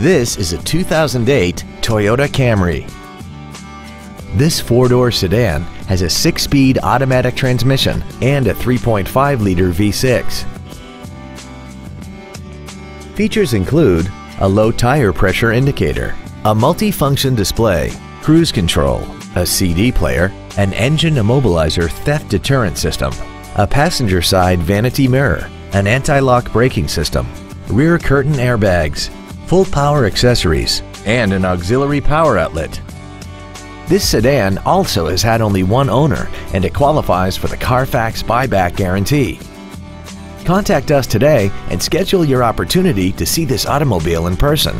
This is a 2008 Toyota Camry. This four-door sedan has a six-speed automatic transmission and a 3.5-liter V6. Features include a low tire pressure indicator, a multi-function display, cruise control, a CD player, an engine immobilizer theft deterrent system, a passenger side vanity mirror, an anti-lock braking system, rear curtain airbags, full power accessories, and an auxiliary power outlet. This sedan also has had only one owner, and it qualifies for the Carfax buyback guarantee. Contact us today and schedule your opportunity to see this automobile in person.